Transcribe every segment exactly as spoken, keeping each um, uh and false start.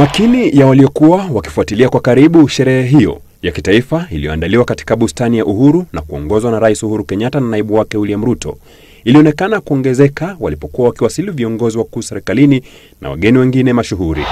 Makini ya waliokuwa wakifuatilia kwa karibu sherehe hiyo ya kitaifa iliyoandaliwa katika bustani ya Uhuru na kuongozwa na Rais Uhuru Kenyatta na naibu wake William Ruto ilionekana kuongezeka walipokuwa wakiwasili viongozi wakuu serikalini na wageni wengine mashuhuri.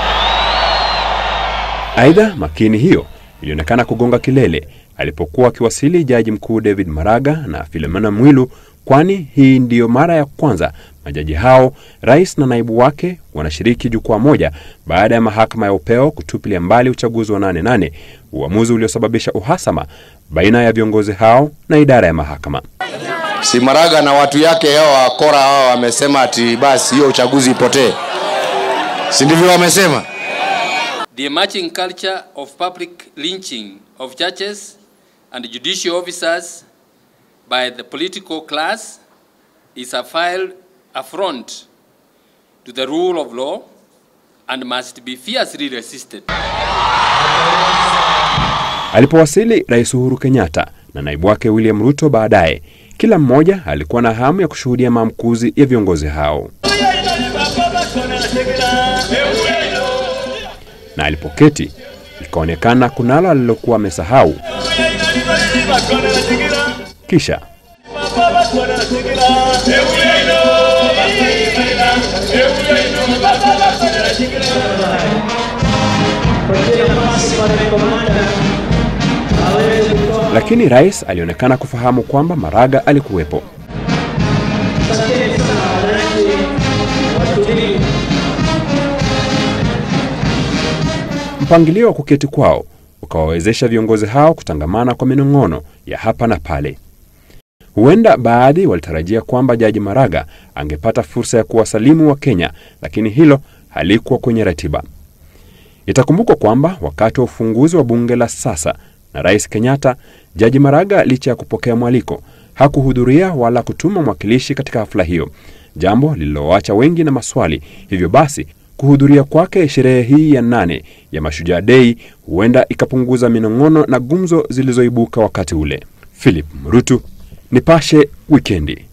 Aidha, makini hiyo ilionekana kugonga kilele alipokuwa akiwasili Jaji Mkuu David Maraga na Philomena Mwilu, kwani hii ndiyo mara ya kwanza majaji hao, rais na naibu wake, wanashiriki jukwaa moja baada ya mahakama ya upeo kutupilia mbali uchaguzi wa nane nane, uamuzi uliosababisha uhasama baina ya viongozi hao na idara ya mahakama. Si Maraga na watu yake hao wakora hao wamesema ati basi hiyo uchaguzi ipotee. Si ndivyo wamesema? The emerging culture of public lynching of judges and judicial officers by the political class is a vile affront to the rule of law and must be fiercely resisted. Alipowasili Rais Uhuru Kenyatta na naibu wake William Ruto baadaye, kila mmoja alikuwa na hamu ya kushuhudia maamkuzi ya viongozi hao. Na alipoketi, ikaonekana kunalo alilokuwa amesahau. Kisha lakini rais alionekana kufahamu kwamba Maraga alikuwepo. Mpangilio wa kuketi kwao ukawawezesha viongozi hao kutangamana kwa minong'ono ya hapa na pale. Huenda baadhi walitarajia kwamba Jaji Maraga angepata fursa ya kuwasalimu wa Kenya, lakini hilo halikuwa kwenye ratiba. Itakumbukwa kwamba wakati wa ufunguzi wa bunge la sasa na Rais Kenyatta, Jaji Maraga licha ya kupokea mwaliko, hakuhudhuria wala kutuma mwakilishi katika hafla hiyo, jambo lililoacha wengi na maswali. Hivyo basi, kuhudhuria kwake sherehe hii ya nane ya Mashujaa Day huenda ikapunguza minong'ono na gumzo zilizoibuka wakati ule. Philip Mrutu, Nipashe Wikendi.